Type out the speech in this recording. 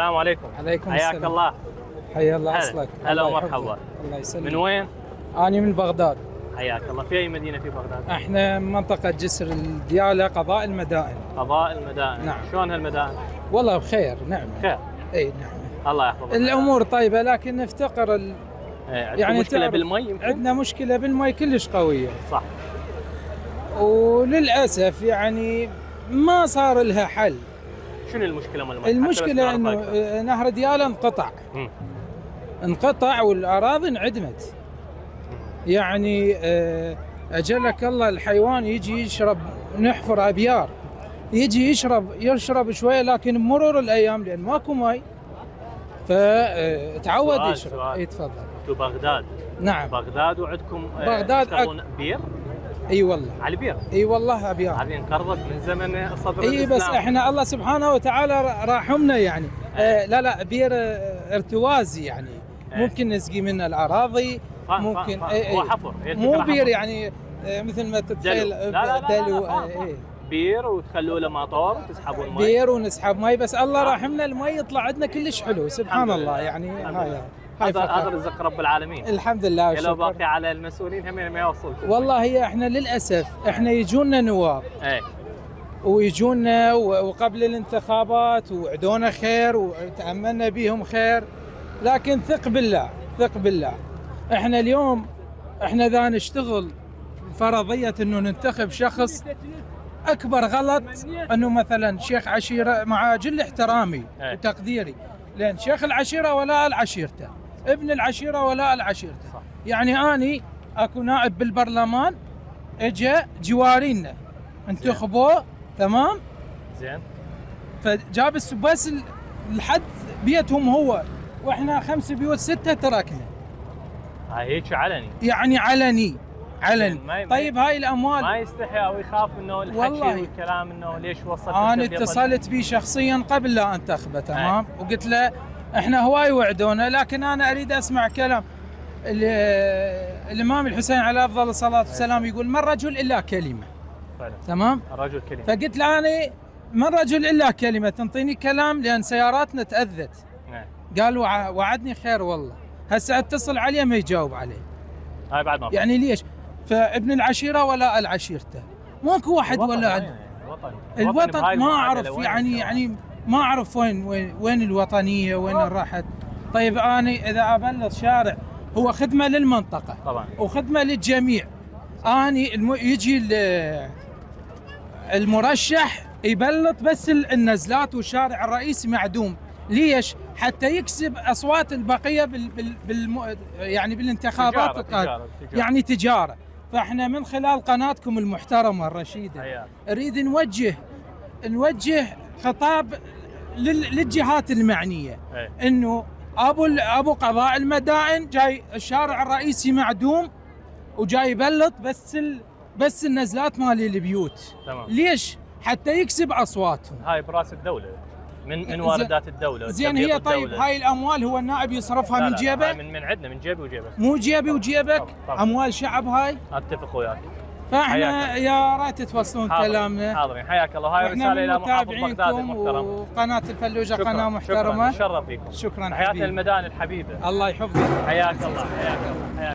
السلام عليكم. عليكم السلام. حياك الله. حيا الله أصلك. هلا ومرحبا. الله يسلمك. من وين؟ أنا من بغداد. حياك الله. في أي مدينة في بغداد؟ احنا من منطقة جسر الديالة، قضاء المدائن. قضاء المدائن. نعم. شلون هالمدائن؟ والله بخير، نعم. خير. اي نعم. الله يحفظك. الأمور طيبة، لكن نفتقر يعني مشكلة بالمي. عندنا مشكلة بالمي كلش قوية. صح. وللأسف يعني ما صار لها حل. شنو المشكلة مال المي؟ المشكلة انه نهر ديالى انقطع والاراضي انعدمت. يعني اجلك الله الحيوان يجي يشرب، نحفر ابيار يجي يشرب شوية، لكن بمرور الايام لان ماكو مي فتعود يشرب. يتفضل. انتم بغداد. نعم. بغداد وعندكم بغداد بير؟ اي والله. على البير. اي والله ابيار. هذه انقرضت من زمن صدر الاسلام. اي بس احنا الله سبحانه وتعالى راحمنا يعني. لا بير ارتوازي يعني. ممكن نسقي منه الاراضي، ممكن هو حفر، مو بير يعني مثل ما تتخيل. لا بير وتخلوا له مطار تسحبون مي. بير ونسحب مي، بس الله راحمنا المي يطلع عندنا كلش حلو سبحان الله يعني. هذا رزق رب العالمين الحمد لله والشكر. لو باقي على المسؤولين هم ما يوصلكم. والله هي احنا للاسف احنا يجونا نواب ويجونا وقبل الانتخابات وعدونا خير وتاملنا بهم خير، لكن ثق بالله ثق بالله. احنا اليوم احنا اذا نشتغل فرضيه انه ننتخب شخص، اكبر غلط انه مثلا شيخ عشيره، مع جل احترامي وتقديري لان شيخ العشيره ولاء لعشيرته، ابن العشيره ولاء لعشيرته. يعني اني اكو نائب بالبرلمان اجا جوارينا انتخبوه، تمام؟ زين. فجاب بس لحد بيتهم هو، واحنا 5 بيوت 6 تركنا. هيك علني. يعني علني. طيب هاي الاموال ما يستحي او يخاف انه الحكي والكلام انه ليش وصلت. انا اتصلت به شخصيا قبل لا انتخبه، تمام؟ وقلت له احنا هواي وعدونا، لكن انا اريد اسمع كلام. الامام الحسين على افضل الصلاه والسلام يقول ما الرجل الا كلمه. فعلا. تمام؟ الرجل كلمه. فقلت له انا ما الرجل الا كلمه، تنطيني كلام لان سياراتنا تاذت. قال وعدني خير والله، هسه اتصل عليه ما يجاوب عليه. هاي بعد ما يعني ليش؟ فابن العشيره ولا العشيرته، ماكو واحد ولا عدل. الوطن ما اعرف يعني ما اعرف وين الوطنيه، وين راحت. طيب انا اذا ابلط شارع هو خدمه للمنطقه طبعا وخدمه للجميع. اني يجي المرشح يبلط بس النزلات والشارع الرئيسي معدوم، ليش؟ حتى يكسب اصوات البقيه يعني بالانتخابات القادمه، يعني تجاره. فاحنا من خلال قناتكم المحترمه الرشيده نريد نوجه خطاب للجهات المعنيه، انه ابو قضاء المدائن جاي الشارع الرئيسي معدوم وجاي يبلط بس النزلات مال البيوت. تمام. ليش؟ حتى يكسب اصواتهم. هاي براس الدوله، من واردات الدوله. زين هي طيب هاي الاموال هو النائب يصرفها من جيبه؟ من عندنا، من جيبي وجيبك. مو جيبي وجيبك. طبعًا. اموال شعب هاي. اتفق وياك. فاحنا يا ريت توصلون كلامنا. حاضرين حياك الله. هاي رساله الى محافظ بغداد المحترم وقناه الفلوجه. شكراً. قناه محترمه. شكرا نتشرف فيكم. شكرا حبيبي. حياه المدائن الحبيبه. الله يحفظك. حياك الله. حياك الله.